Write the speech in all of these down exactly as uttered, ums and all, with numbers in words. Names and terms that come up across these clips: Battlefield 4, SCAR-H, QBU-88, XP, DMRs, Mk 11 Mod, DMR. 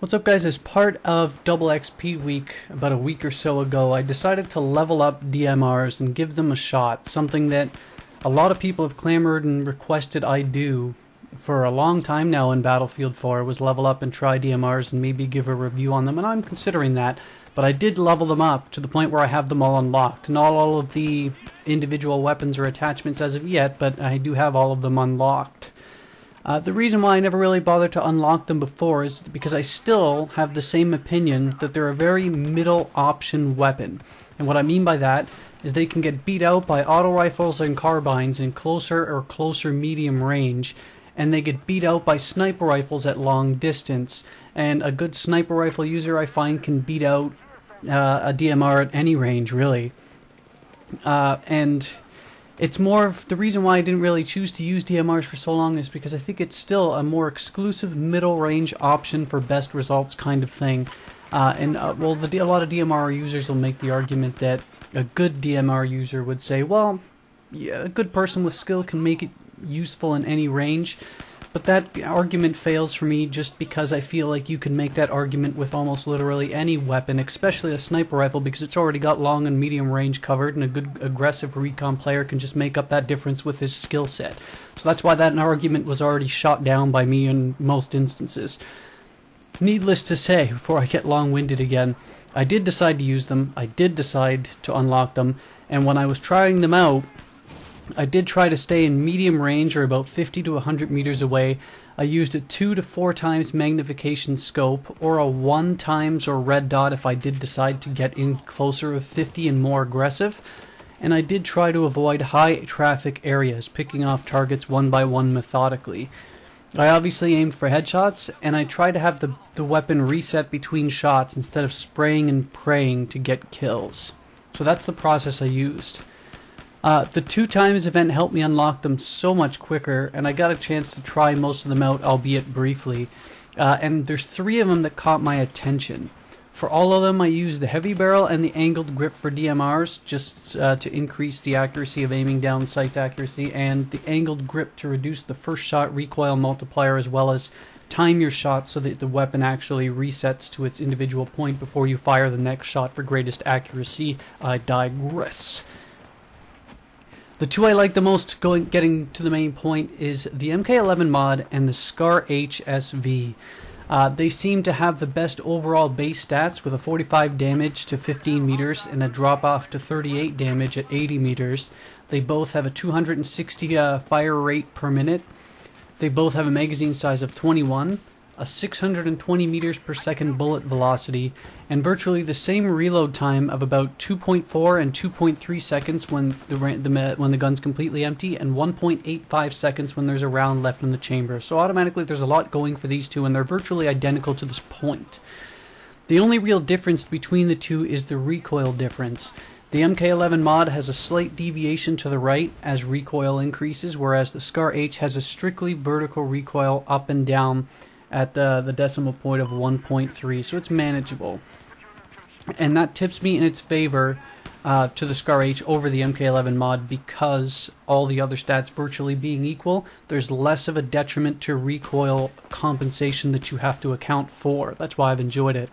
What's up, guys? As part of Double X P Week, about a week or so ago, I decided to level up D M Rs and give them a shot, something that a lot of people have clamored and requested I do for a long time now in Battlefield four, was level up and try D M Rs and maybe give a review on them, and I'm considering that, but I did level them up to the point where I have them all unlocked. Not all of the individual weapons or attachments as of yet, but I do have all of them unlocked. Uh, the reason why I never really bothered to unlock them before is because I still have the same opinion that they're a very middle option weapon. And what I mean by that is they can get beat out by auto rifles and carbines in closer or closer medium range, and they get beat out by sniper rifles at long distance. And a good sniper rifle user, I find, can beat out uh, a D M R at any range, really. Uh, and... It's more of the reason why I didn't really choose to use D M Rs for so long is because I think it's still a more exclusive middle range option for best results kind of thing. Uh, and uh, well, the, a lot of D M R users will make the argument that a good D M R user would say, well, yeah, a good person with skill can make it useful in any range. But that argument fails for me just because I feel like you can make that argument with almost literally any weapon, especially a sniper rifle, because it's already got long and medium range covered, and a good aggressive recon player can just make up that difference with his skill set. So that's why that argument was already shot down by me in most instances. Needless to say, before I get long-winded again, I did decide to use them, I did decide to unlock them, and when I was trying them out, I did try to stay in medium range, or about fifty to one hundred meters away. I used a two to four times magnification scope, or a one times or red dot if I did decide to get in closer of fifty and more aggressive. And I did try to avoid high traffic areas, picking off targets one by one methodically. I obviously aimed for headshots, and I tried to have the, the weapon reset between shots instead of spraying and praying to get kills. So that's the process I used. Uh, the two times event helped me unlock them so much quicker, and I got a chance to try most of them out, albeit briefly. Uh, and there's three of them that caught my attention. For all of them, I used the heavy barrel and the angled grip for D M Rs, just uh, to increase the accuracy of aiming down, sight accuracy, and the angled grip to reduce the first shot recoil multiplier, as well as time your shot so that the weapon actually resets to its individual point before you fire the next shot for greatest accuracy. I digress. The two I like the most, going getting to the main point, is the M K eleven mod and the SCAR-H S V. Uh, they seem to have the best overall base stats, with a forty-five damage to fifteen meters and a drop off to thirty-eight damage at eighty meters. They both have a two hundred sixty uh, fire rate per minute. They both have a magazine size of twenty-one, a six hundred twenty meters per second bullet velocity, and virtually the same reload time of about two point four and two point three seconds when the, the when the gun's completely empty, and one point eight five seconds when there's a round left in the chamber. So automatically there's a lot going for these two, and they're virtually identical to this point. The only real difference between the two is the recoil difference. The M K eleven mod has a slight deviation to the right as recoil increases, whereas the SCAR-H has a strictly vertical recoil up and down at the, the decimal point of one point three, so it's manageable. And that tips me in its favor uh, to the SCAR-H over the M K eleven mod, because all the other stats virtually being equal, there's less of a detriment to recoil compensation that you have to account for. That's why I've enjoyed it.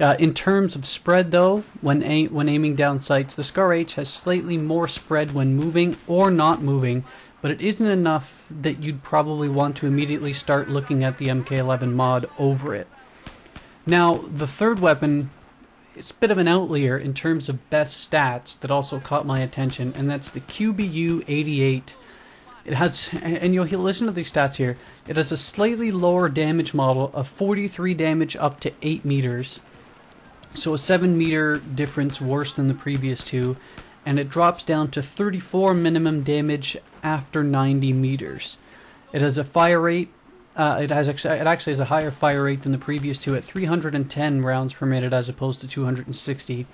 Uh, in terms of spread, though, when, a when aiming down sights, the SCAR-H has slightly more spread when moving or not moving, but it isn't enough that you'd probably want to immediately start looking at the M K eleven mod over it. Now, the third weapon is a bit of an outlier in terms of best stats that also caught my attention, and that's the Q B U eighty-eight. It has, and you'll listen to these stats here, it has a slightly lower damage model of forty-three damage up to eight meters, so a seven meter difference worse than the previous two, and it drops down to thirty-four minimum damage after ninety meters. It has a fire rate, uh, it, has, it actually has a higher fire rate than the previous two at three hundred ten rounds per minute as opposed to two hundred sixty.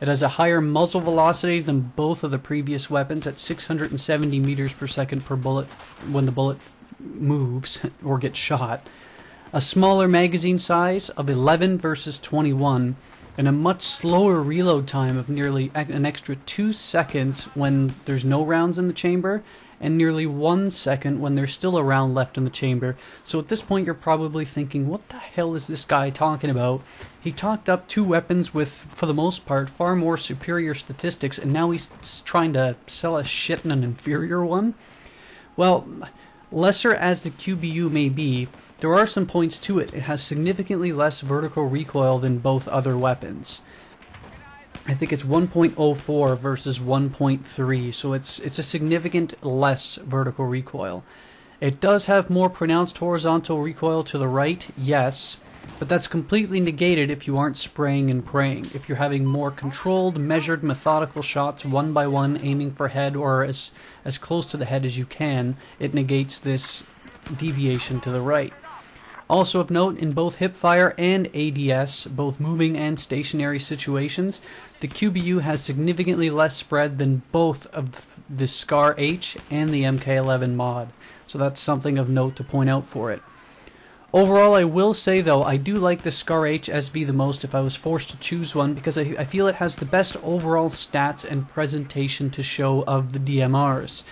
It has a higher muzzle velocity than both of the previous weapons at six hundred seventy meters per second per bullet when the bullet moves or gets shot. A smaller magazine size of eleven versus twenty-one, and a much slower reload time of nearly an extra two seconds when there's no rounds in the chamber, and nearly one second when there's still a round left in the chamber. So at this point you're probably thinking, what the hell is this guy talking about? He talked up two weapons with, for the most part, far more superior statistics, and now he's trying to sell us shit in an inferior one? Well, lesser as the Q B U may be, there are some points to it. It has significantly less vertical recoil than both other weapons. I think it's one point oh four versus one point three, so it's it's a significant less vertical recoil. It does have more pronounced horizontal recoil to the right, yes, but that's completely negated if you aren't spraying and praying. If you're having more controlled, measured, methodical shots, one by one, aiming for head or as, as close to the head as you can, it negates this deviation to the right. Also of note, in both hipfire and A D S, both moving and stationary situations, the Q B U has significantly less spread than both of the SCAR-H and the M K eleven mod, so that's something of note to point out for it. Overall, I will say though, I do like the SCAR-H S V the most if I was forced to choose one, because I, I feel it has the best overall stats and presentation to show of the D M Rs.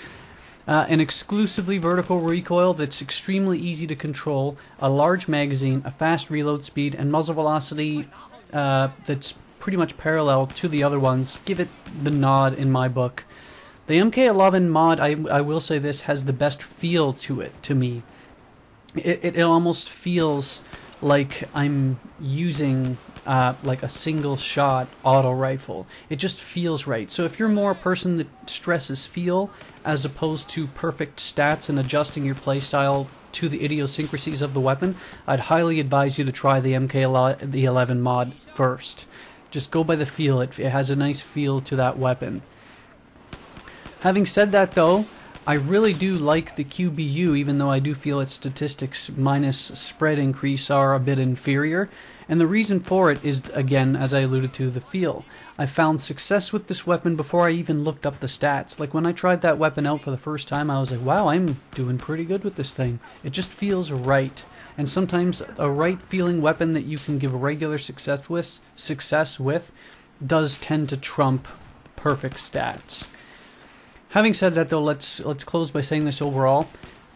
Uh, an exclusively vertical recoil that's extremely easy to control, a large magazine, a fast reload speed, and muzzle velocity uh, that's pretty much parallel to the other ones give it the nod in my book. The M K eleven mod, I, I will say this, has the best feel to it, to me. It, it, it almost feels like I'm using uh, like a single shot auto rifle. It just feels right. So if you're more a person that stresses feel as opposed to perfect stats and adjusting your playstyle to the idiosyncrasies of the weapon, I'd highly advise you to try the M K eleven mod first. Just go by the feel. It, it has a nice feel to that weapon. Having said that though, I really do like the Q B U, even though I do feel its statistics minus spread increase are a bit inferior, and the reason for it is, again, as I alluded to, the feel. I found success with this weapon before I even looked up the stats. Like, when I tried that weapon out for the first time, I was like, wow, I'm doing pretty good with this thing. It just feels right, and sometimes a right-feeling weapon that you can give regular success with, success with does tend to trump perfect stats. Having said that, though, let's let's close by saying this overall.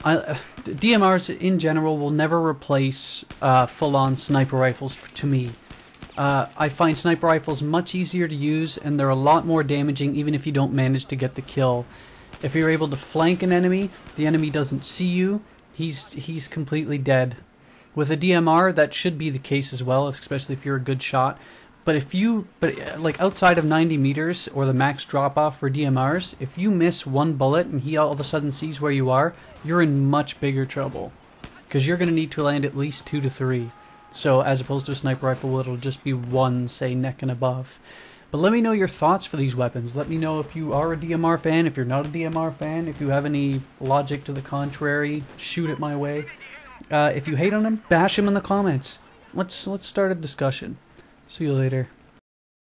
I, uh, D M Rs in general will never replace uh, full-on sniper rifles for, to me. Uh, I find sniper rifles much easier to use, and they're a lot more damaging even if you don't manage to get the kill. If you're able to flank an enemy, the enemy doesn't see you, he's, he's completely dead. With a D M R, that should be the case as well, especially if you're a good shot. But if you, but like outside of ninety meters or the max drop off for D M Rs, if you miss one bullet and he all of a sudden sees where you are, you're in much bigger trouble. Because you're going to need to land at least two to three. So as opposed to a sniper rifle, it'll just be one, say, neck and above. But let me know your thoughts for these weapons. Let me know if you are a D M R fan, if you're not a D M R fan, if you have any logic to the contrary, shoot it my way. Uh, if you hate on them, bash them in the comments. Let's, let's start a discussion. See you later.